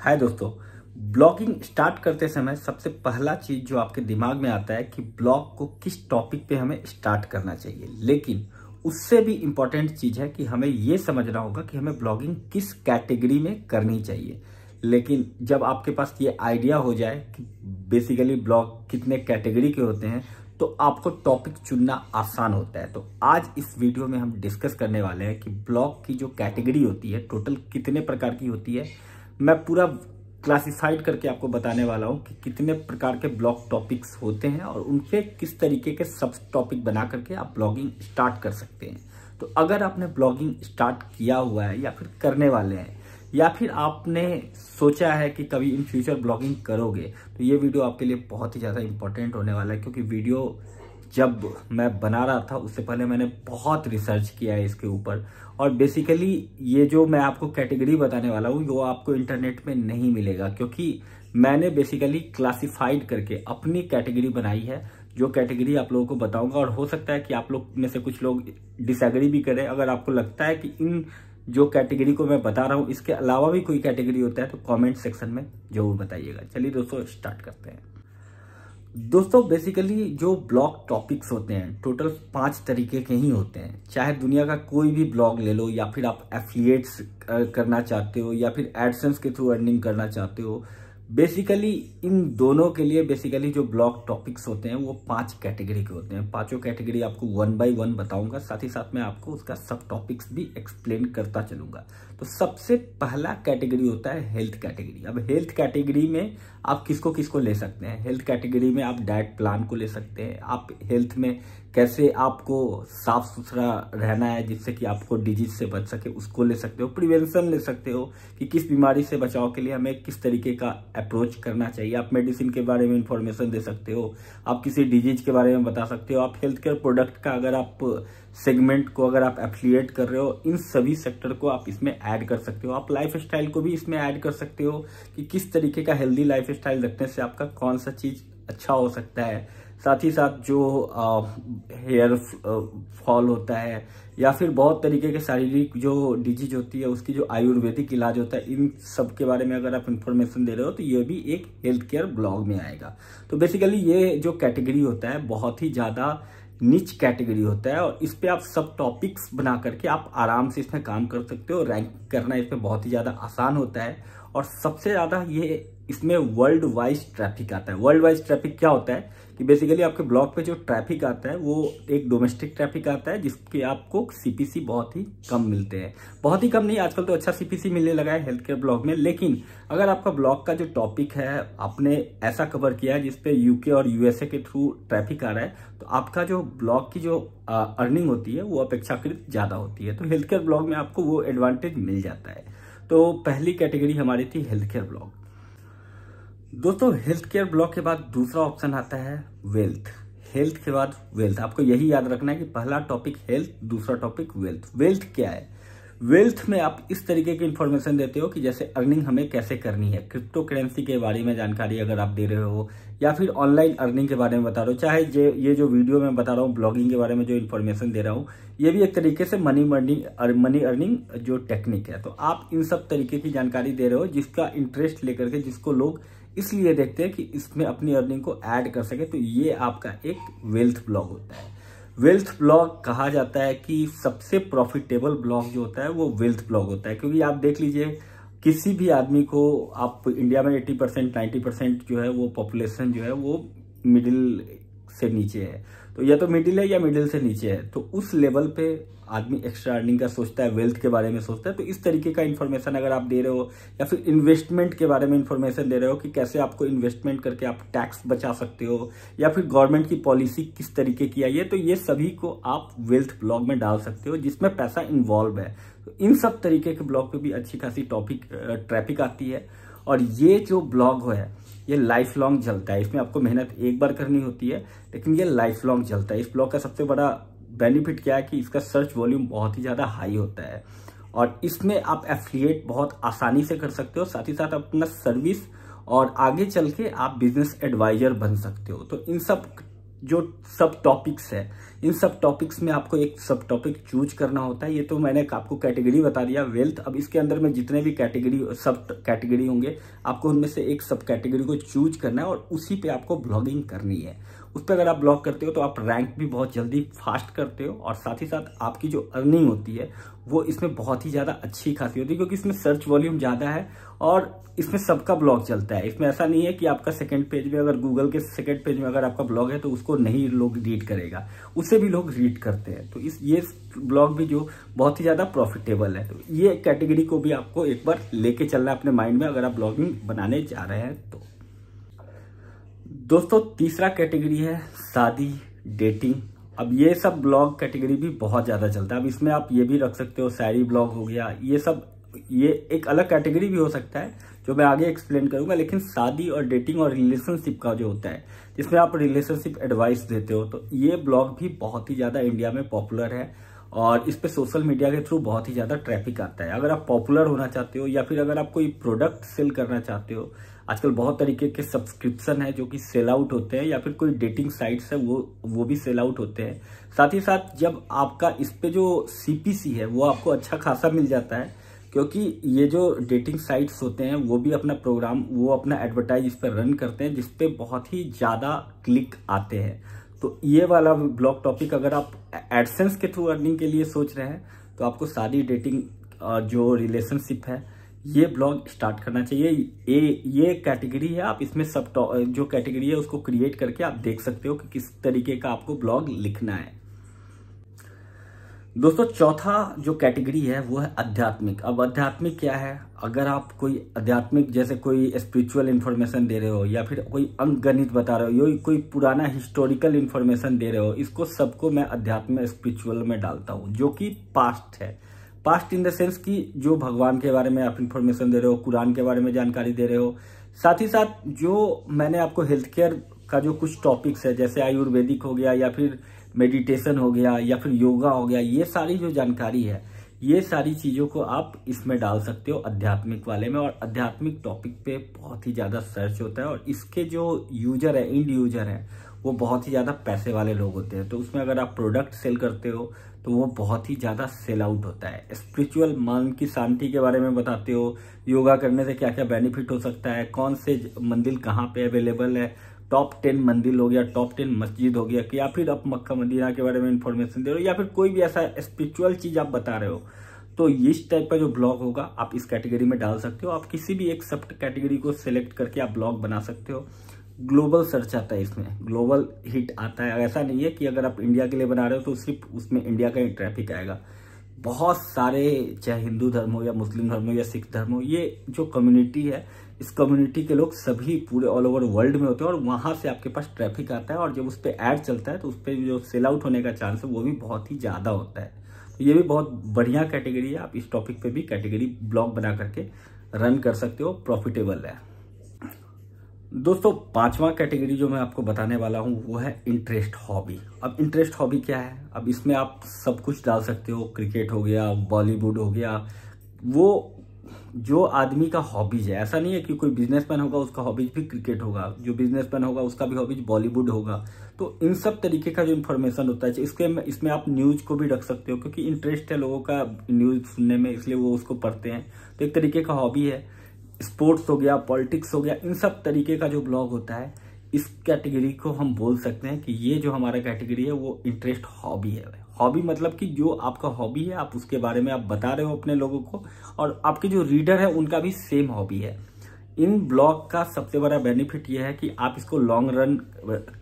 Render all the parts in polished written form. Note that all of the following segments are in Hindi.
हाय दोस्तों, ब्लॉगिंग स्टार्ट करते समय सबसे पहला चीज़ जो आपके दिमाग में आता है कि ब्लॉग को किस टॉपिक पे हमें स्टार्ट करना चाहिए। लेकिन उससे भी इम्पॉर्टेंट चीज़ है कि हमें ये समझना होगा कि हमें ब्लॉगिंग किस कैटेगरी में करनी चाहिए। लेकिन जब आपके पास ये आइडिया हो जाए कि बेसिकली ब्लॉग कितने कैटेगरी के होते हैं तो आपको टॉपिक चुनना आसान होता है। तो आज इस वीडियो में हम डिस्कस करने वाले हैं कि ब्लॉग की जो कैटेगरी होती है टोटल कितने प्रकार की होती है। मैं पूरा क्लासिफाइड करके आपको बताने वाला हूँ कि कितने प्रकार के ब्लॉग टॉपिक्स होते हैं और उनपे किस तरीके के सब टॉपिक बना करके आप ब्लॉगिंग स्टार्ट कर सकते हैं। तो अगर आपने ब्लॉगिंग स्टार्ट किया हुआ है या फिर करने वाले हैं या फिर आपने सोचा है कि कभी इन फ्यूचर ब्लॉगिंग करोगे तो ये वीडियो आपके लिए बहुत ही ज़्यादा इम्पोर्टेंट होने वाला है। क्योंकि वीडियो जब मैं बना रहा था उससे पहले मैंने बहुत रिसर्च किया है इसके ऊपर। और बेसिकली ये जो मैं आपको कैटेगरी बताने वाला हूँ वो आपको इंटरनेट में नहीं मिलेगा, क्योंकि मैंने बेसिकली क्लासिफाइड करके अपनी कैटेगरी बनाई है। जो कैटेगरी आप लोगों को बताऊँगा और हो सकता है कि आप लोग में से कुछ लोग डिसएग्री भी करें। अगर आपको लगता है कि इन जो कैटेगरी को मैं बता रहा हूँ इसके अलावा भी कोई कैटेगरी होता है तो कमेंट सेक्शन में जरूर बताइएगा। चलिए दोस्तों स्टार्ट करते हैं। दोस्तों बेसिकली जो ब्लॉग टॉपिक्स होते हैं टोटल 5 तरीके के ही होते हैं। चाहे दुनिया का कोई भी ब्लॉग ले लो या फिर आप एफिलिएट्स करना चाहते हो या फिर एडसेंस के थ्रू अर्निंग करना चाहते हो, बेसिकली इन दोनों के लिए बेसिकली जो ब्लॉग टॉपिक्स होते हैं वो 5 कैटेगरी के होते हैं। पांचों कैटेगरी आपको 1 by 1 बताऊंगा, साथ ही साथ मैं आपको उसका सब टॉपिक्स भी एक्सप्लेन करता चलूंगा। तो सबसे पहला कैटेगरी होता है हेल्थ कैटेगरी। अब हेल्थ कैटेगरी में आप किसको किसको ले सकते हैं। हेल्थ कैटेगरी में आप डाइट प्लान को ले सकते हैं। आप हेल्थ में कैसे आपको साफ सुथरा रहना है जिससे कि आपको डिजीज से बच सके उसको ले सकते हो। प्रिवेंशन ले सकते हो कि किस बीमारी से बचाव के लिए हमें किस तरीके का अप्रोच करना चाहिए। आप मेडिसिन के बारे में इंफॉर्मेशन दे सकते हो, आप किसी डिजीज के बारे में बता सकते हो। आप हेल्थ केयर प्रोडक्ट का अगर आप सेगमेंट को अगर आप एफिलिएट कर रहे हो, इन सभी सेक्टर को आप इसमें ऐड कर सकते हो। आप लाइफस्टाइल को भी इसमें ऐड कर सकते हो कि किस तरीके का हेल्दी लाइफस्टाइल रखने से आपका कौन सा चीज़ अच्छा हो सकता है। साथ ही साथ जो हेयर फॉल होता है या फिर बहुत तरीके के शारीरिक जो डिजीज होती है उसकी जो आयुर्वेदिक इलाज होता है, इन सब के बारे में अगर आप इन्फॉर्मेशन दे रहे हो तो ये भी एक हेल्थ केयर ब्लॉग में आएगा। तो बेसिकली ये जो कैटेगरी होता है बहुत ही ज़्यादा निच कैटेगरी होता है और इस पर आप सब टॉपिक्स बना करके आप आराम से इसमें काम कर सकते हो। रैंक करना इसमें बहुत ही ज़्यादा आसान होता है और सबसे ज़्यादा ये इसमें वर्ल्ड वाइज ट्रैफिक आता है। वर्ल्ड वाइज ट्रैफिक क्या होता है कि बेसिकली आपके ब्लॉग पे जो ट्रैफिक आता है वो एक डोमेस्टिक ट्रैफिक आता है जिसके आपको सीपीसी बहुत ही कम मिलते हैं। बहुत ही कम नहीं, आजकल तो अच्छा सीपीसी मिलने लगा है हेल्थ केयर ब्लॉग में। लेकिन अगर आपका ब्लॉग का जो टॉपिक है आपने ऐसा कवर किया है जिसपे यूके और यूएसए के थ्रू ट्रैफिक आ रहा है तो आपका जो ब्लॉग की जो अर्निंग होती है वो अपेक्षाकृत ज़्यादा होती है। तो हेल्थ केयर ब्लॉग में आपको वो एडवांटेज मिल जाता है। तो पहली कैटेगरी हमारी थी हेल्थ केयर ब्लॉग। दोस्तों हेल्थ केयर ब्लॉग के बाद दूसरा ऑप्शन आता है वेल्थ। हेल्थ के बाद वेल्थ, आपको यही याद रखना है कि पहला टॉपिक हेल्थ, दूसरा टॉपिक वेल्थ। वेल्थ क्या है? वेल्थ में आप इस तरीके की इन्फॉर्मेशन देते हो कि जैसे अर्निंग हमें कैसे करनी है, क्रिप्टो करेंसी के बारे में जानकारी अगर आप दे रहे हो या फिर ऑनलाइन अर्निंग के बारे में बता रहे हो। चाहे ये जो वीडियो में बता रहा हूँ ब्लॉगिंग के बारे में जो इन्फॉर्मेशन दे रहा हूँ ये भी एक तरीके से मनी अर्निंग जो टेक्निक है। तो आप इन सब तरीके की जानकारी दे रहे हो जिसका इंटरेस्ट लेकर के जिसको लोग इसलिए देखते हैं कि इसमें अपनी अर्निंग को ऐड कर सके। तो ये आपका एक वेल्थ ब्लॉग होता है। वेल्थ ब्लॉग कहा जाता है कि सबसे प्रॉफिटेबल ब्लॉग जो होता है वो वेल्थ ब्लॉग होता है। क्योंकि आप देख लीजिए किसी भी आदमी को आप इंडिया में 80% 90% जो है वो पॉपुलेशन जो है वो मिडिल से नीचे है। तो या तो मिडिल है या मिडिल से नीचे है। तो उस लेवल पे आदमी एक्स्ट्रा अर्निंग का सोचता है, वेल्थ के बारे में सोचता है। तो इस तरीके का इन्फॉर्मेशन अगर आप दे रहे हो या फिर इन्वेस्टमेंट के बारे में इन्फॉर्मेशन दे रहे हो कि कैसे आपको इन्वेस्टमेंट करके आप टैक्स बचा सकते हो या फिर गवर्नमेंट की पॉलिसी किस तरीके की आई है, तो ये सभी को आप वेल्थ ब्लॉग में डाल सकते हो जिसमें पैसा इन्वॉल्व है। तो इन सब तरीके के ब्लॉग पर भी अच्छी खासी ट्रैफिक आती है। और ये जो ब्लॉग है ये लाइफ लॉन्ग चलता है। इसमें आपको मेहनत एक बार करनी होती है लेकिन ये लाइफ लॉन्ग चलता है। इस ब्लॉग का सबसे बड़ा बेनिफिट क्या है कि इसका सर्च वॉल्यूम बहुत ही ज़्यादा हाई होता है और इसमें आप एफिलिएट बहुत आसानी से कर सकते हो। साथ ही साथ अपना सर्विस और आगे चल के आप बिजनेस एडवाइजर बन सकते हो। तो इन सब जो सब टॉपिक्स है, इन सब टॉपिक्स में आपको एक सब टॉपिक चूज करना होता है। ये तो मैंने आपको कैटेगरी बता दिया वेल्थ। अब इसके अंदर में जितने भी कैटेगरी सब कैटेगरी होंगे, आपको उनमें से एक सब कैटेगरी को चूज करना है और उसी पे आपको ब्लॉगिंग करनी है। उस पर अगर आप ब्लॉग करते हो तो आप रैंक भी बहुत जल्दी फास्ट करते हो और साथ ही साथ आपकी जो अर्निंग होती है वो इसमें बहुत ही ज़्यादा अच्छी खासी होती है, क्योंकि इसमें सर्च वॉल्यूम ज़्यादा है और इसमें सबका ब्लॉग चलता है। इसमें ऐसा नहीं है कि आपका सेकंड पेज में, अगर गूगल के सेकंड पेज में अगर आपका ब्लॉग है तो उसको नहीं लोग रीड करेगा, उससे भी लोग रीड करते हैं। तो ये ब्लॉग भी जो बहुत ही ज़्यादा प्रॉफिटेबल है, तो ये कैटेगरी को भी आपको एक बार लेके चलना है अपने माइंड में अगर आप ब्लॉगिंग बनाने जा रहे हैं तो। दोस्तों तीसरा कैटेगरी है शादी, डेटिंग। अब ये सब ब्लॉग कैटेगरी भी बहुत ज़्यादा चलता है। अब इसमें आप ये भी रख सकते हो, शायरी ब्लॉग हो गया, ये सब ये एक अलग कैटेगरी भी हो सकता है जो मैं आगे एक्सप्लेन करूंगा। लेकिन शादी और डेटिंग और रिलेशनशिप का जो होता है, जिसमें आप रिलेशनशिप एडवाइस देते हो, तो ये ब्लॉग भी बहुत ही ज़्यादा इंडिया में पॉपुलर है और इस पे सोशल मीडिया के थ्रू बहुत ही ज़्यादा ट्रैफिक आता है। अगर आप पॉपुलर होना चाहते हो या फिर अगर आप कोई प्रोडक्ट सेल करना चाहते हो, आजकल बहुत तरीके के सब्सक्रिप्शन है जो कि सेल आउट होते हैं, या फिर कोई डेटिंग साइट्स है वो भी सेल आउट होते हैं। साथ ही साथ जब आपका इस पे जो CPC है वो आपको अच्छा खासा मिल जाता है, क्योंकि ये जो डेटिंग साइट्स होते हैं वो भी अपना प्रोग्राम, वो अपना एडवर्टाइज इस पर रन करते हैं, जिस पे बहुत ही ज़्यादा क्लिक आते हैं। तो ये वाला ब्लॉग टॉपिक अगर आप एडसेंस के थ्रू अर्निंग के लिए सोच रहे हैं तो आपको शादी, डेटिंग, जो रिलेशनशिप है, ये ब्लॉग स्टार्ट करना चाहिए। ये कैटेगरी है, आप इसमें सब जो कैटेगरी है उसको क्रिएट करके आप देख सकते हो कि किस तरीके का आपको ब्लॉग लिखना है। दोस्तों चौथा जो कैटेगरी है वो है आध्यात्मिक। अब आध्यात्मिक क्या है? अगर आप कोई आध्यात्मिक, जैसे कोई स्पिरिचुअल इन्फॉर्मेशन दे रहे हो या फिर कोई अंक गणित बता रहे हो या कोई पुराना हिस्टोरिकल इन्फॉर्मेशन दे रहे हो, इसको सबको मैं अध्यात्म स्पिरिचुअल में डालता हूँ, जो कि पास्ट है। पास्ट इन द सेंस कि जो भगवान के बारे में आप इन्फॉर्मेशन दे रहे हो, कुरान के बारे में जानकारी दे रहे हो। साथ ही साथ जो मैंने आपको हेल्थ केयर का जो कुछ टॉपिक्स है, जैसे आयुर्वेदिक हो गया या फिर मेडिटेशन हो गया या फिर योगा हो गया, ये सारी जो जानकारी है, ये सारी चीज़ों को आप इसमें डाल सकते हो आध्यात्मिक वाले में। और आध्यात्मिक टॉपिक पे बहुत ही ज़्यादा सर्च होता है और इसके जो यूजर है, एंड यूजर है, वो बहुत ही ज़्यादा पैसे वाले लोग होते हैं। तो उसमें अगर आप प्रोडक्ट सेल करते हो तो वो बहुत ही ज़्यादा सेल आउट होता है। स्पिरिचुअल, मन की शांति के बारे में बताते हो, योगा करने से क्या क्या बेनिफिट हो सकता है, कौन से मंदिर कहाँ पर अवेलेबल है, टॉप 10 मंदिर हो गया, टॉप 10 मस्जिद हो गया, कि या फिर आप मक्का मदीना के बारे में इन्फॉर्मेशन दे रहे हो या फिर कोई भी ऐसा स्पिरिचुअल चीज़ आप बता रहे हो, तो इस टाइप का जो ब्लॉग होगा आप इस कैटेगरी में डाल सकते हो। आप किसी भी एक सब कैटेगरी को सिलेक्ट करके आप ब्लॉग बना सकते हो। ग्लोबल सर्च आता है इसमें, ग्लोबल हिट आता है। ऐसा नहीं है कि अगर आप इंडिया के लिए बना रहे हो तो सिर्फ उसमें इंडिया का ही ट्रैफिक आएगा। बहुत सारे, चाहे हिंदू धर्म हो या मुस्लिम धर्म हो या सिख धर्म हो, ये जो कम्युनिटी है, इस कम्युनिटी के लोग सभी पूरे ऑल ओवर वर्ल्ड में होते हैं और वहाँ से आपके पास ट्रैफिक आता है और जब उस पर ऐड चलता है तो उस पर जो सेल आउट होने का चांस है वो भी बहुत ही ज़्यादा होता है। तो ये भी बहुत बढ़िया कैटेगरी है। आप इस टॉपिक पे भी कैटेगरी ब्लॉग बना करके रन कर सकते हो, प्रॉफिटेबल है। दोस्तों पांचवा कैटेगरी जो मैं आपको बताने वाला हूँ वो है इंटरेस्ट, हॉबी। अब इंटरेस्ट हॉबी क्या है? अब इसमें आप सब कुछ डाल सकते हो, क्रिकेट हो गया, बॉलीवुड हो गया, वो जो आदमी का हॉबीज है। ऐसा नहीं है कि कोई बिजनेसमैन होगा उसका हॉबीज भी क्रिकेट होगा, जो बिजनेसमैन होगा उसका भी हॉबीज बॉलीवुड होगा। तो इन सब तरीके का जो इन्फॉर्मेशन होता है इसमें आप न्यूज़ को भी रख सकते हो, क्योंकि इंटरेस्ट है लोगों का न्यूज़ सुनने में, इसलिए वो उसको पढ़ते हैं, तो एक तरीके का हॉबी है। स्पोर्ट्स हो गया, पॉलिटिक्स हो गया, इन सब तरीके का जो ब्लॉग होता है, इस कैटेगरी को हम बोल सकते हैं कि ये जो हमारा कैटेगरी है वो इंटरेस्ट हॉबी है। हॉबी मतलब कि जो आपका हॉबी है आप उसके बारे में आप बता रहे हो अपने लोगों को, और आपके जो रीडर है उनका भी सेम हॉबी है। इन ब्लॉग का सबसे बड़ा बेनिफिट ये है कि आप इसको लॉन्ग रन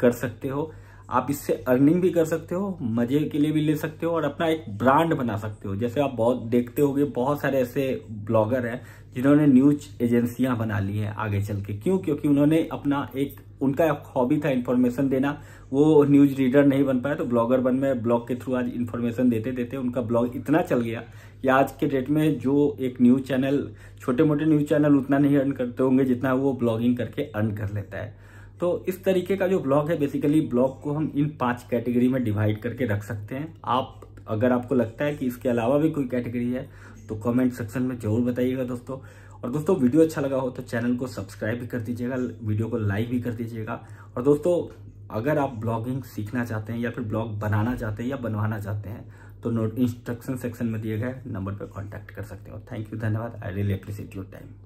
कर सकते हो, आप इससे अर्निंग भी कर सकते हो, मजे के लिए भी ले सकते हो और अपना एक ब्रांड बना सकते हो। जैसे आप बहुत देखते होगे, बहुत सारे ऐसे ब्लॉगर हैं जिन्होंने न्यूज एजेंसियां बना ली हैं आगे चल के। क्यों? क्योंकि उन्होंने अपना एक, उनका एक हॉबी था इन्फॉर्मेशन देना, वो न्यूज रीडर नहीं बन पाया तो ब्लॉगर बन में ब्लॉग के थ्रू आज इन्फॉर्मेशन देते देते उनका ब्लॉग इतना चल गया कि आज के डेट में जो एक न्यूज़ चैनल, छोटे मोटे न्यूज़ चैनल उतना नहीं अर्न करते होंगे जितना वो ब्लॉगिंग करके अर्न कर लेता है। तो इस तरीके का जो ब्लॉग है, बेसिकली ब्लॉग को हम इन 5 कैटेगरी में डिवाइड करके रख सकते हैं। आप अगर आपको लगता है कि इसके अलावा भी कोई कैटेगरी है तो कमेंट सेक्शन में ज़रूर बताइएगा दोस्तों। और दोस्तों वीडियो अच्छा लगा हो तो चैनल को सब्सक्राइब भी कर दीजिएगा, वीडियो को लाइक भी कर दीजिएगा। और दोस्तों अगर आप ब्लॉगिंग सीखना चाहते हैं या फिर ब्लॉग बनाना चाहते हैं या बनवाना चाहते हैं तो नोट इंस्ट्रक्शन सेक्शन में दिए गए नंबर पर कॉन्टैक्ट कर सकते हो। थैंक यू, धन्यवाद। I really appreciate your time.